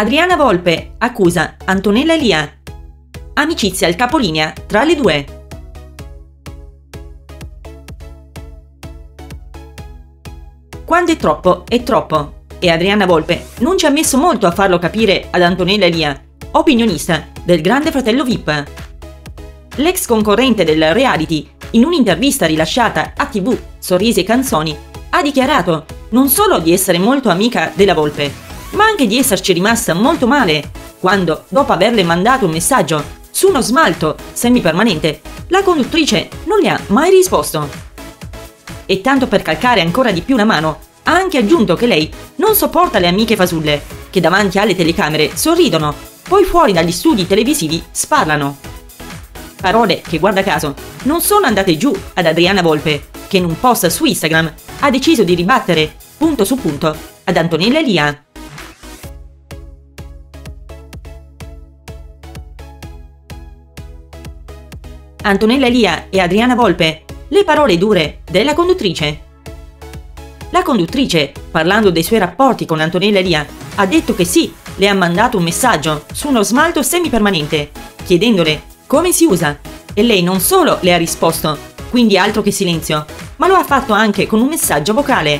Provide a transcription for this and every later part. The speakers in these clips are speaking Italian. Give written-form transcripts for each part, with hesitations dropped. Adriana Volpe accusa Antonella Elia. Amicizia al capolinea tra le due. Quando è troppo e Adriana Volpe non ci ha messo molto a farlo capire ad Antonella Elia, opinionista del Grande Fratello Vip. L'ex concorrente del reality, in un'intervista rilasciata a TV Sorrisi e Canzoni, ha dichiarato non solo di essere molto amica della Volpe, ma anche di esserci rimasta molto male quando, dopo averle mandato un messaggio su uno smalto semipermanente, la conduttrice non le ha mai risposto. E tanto per calcare ancora di più la mano, ha anche aggiunto che lei non sopporta le amiche fasulle, che davanti alle telecamere sorridono, poi fuori dagli studi televisivi sparlano. Parole che, guarda caso, non sono andate giù ad Adriana Volpe, che in un post su Instagram ha deciso di ribattere, punto su punto, ad Antonella Elia. Antonella Elia e Adriana Volpe, le parole dure della conduttrice. La conduttrice, parlando dei suoi rapporti con Antonella Elia, ha detto che sì, le ha mandato un messaggio su uno smalto semipermanente, chiedendole come si usa, e lei non solo le ha risposto, quindi altro che silenzio, ma lo ha fatto anche con un messaggio vocale.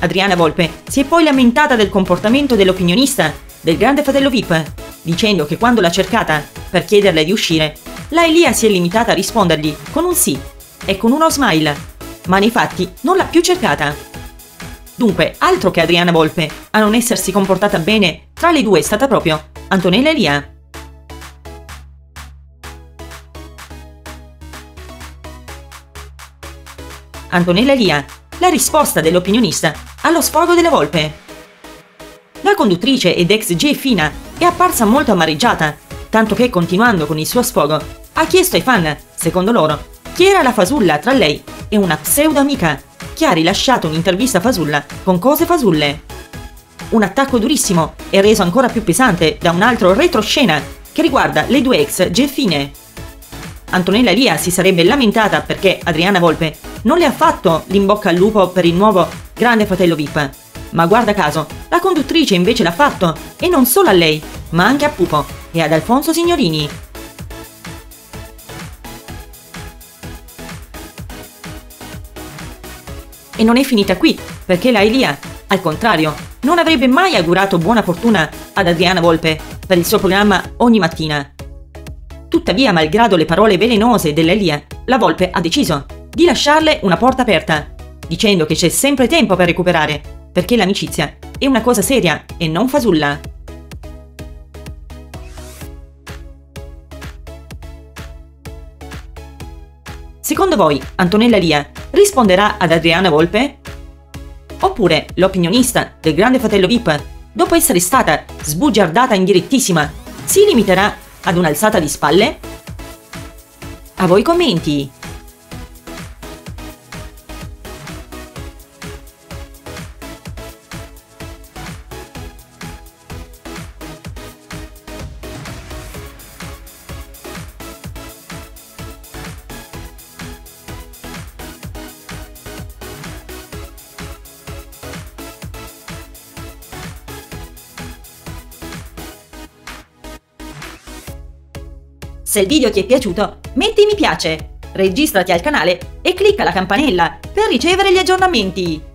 Adriana Volpe si è poi lamentata del comportamento dell'opinionista del Grande Fratello Vip, dicendo che quando l'ha cercata per chiederle di uscire, la Elia si è limitata a rispondergli con un sì e con uno smile, ma nei fatti non l'ha più cercata. Dunque, altro che Adriana Volpe, a non essersi comportata bene tra le due è stata proprio Antonella Elia. Antonella Elia, la risposta dell'opinionista allo sfogo della Volpe. La conduttrice ed ex GFina è apparsa molto amareggiata, tanto che, continuando con il suo sfogo, ha chiesto ai fan, secondo loro, chi era la fasulla tra lei e una pseudoamica che ha rilasciato un'intervista fasulla con cose fasulle. Un attacco durissimo e reso ancora più pesante da un altro retroscena che riguarda le due ex GFine. Antonella Elia si sarebbe lamentata perché Adriana Volpe non le ha fatto l'imbocca al lupo per il nuovo Grande Fratello Vip, ma guarda caso, la conduttrice invece l'ha fatto, e non solo a lei, ma anche a Pupo e ad Alfonso Signorini. E non è finita qui, perché la Elia, al contrario, non avrebbe mai augurato buona fortuna ad Adriana Volpe per il suo programma Ogni Mattina. Tuttavia, malgrado le parole velenose dell'Elia, la Volpe ha deciso di lasciarle una porta aperta, dicendo che c'è sempre tempo per recuperare, perché l'amicizia è una cosa seria e non fasulla. Secondo voi, Antonella Elia risponderà ad Adriana Volpe? Oppure l'opinionista del Grande Fratello Vip, dopo essere stata sbugiardata in direttissima, si limiterà ad un'alzata di spalle? A voi i commenti! Se il video ti è piaciuto, metti mi piace, registrati al canale e clicca la campanella per ricevere gli aggiornamenti.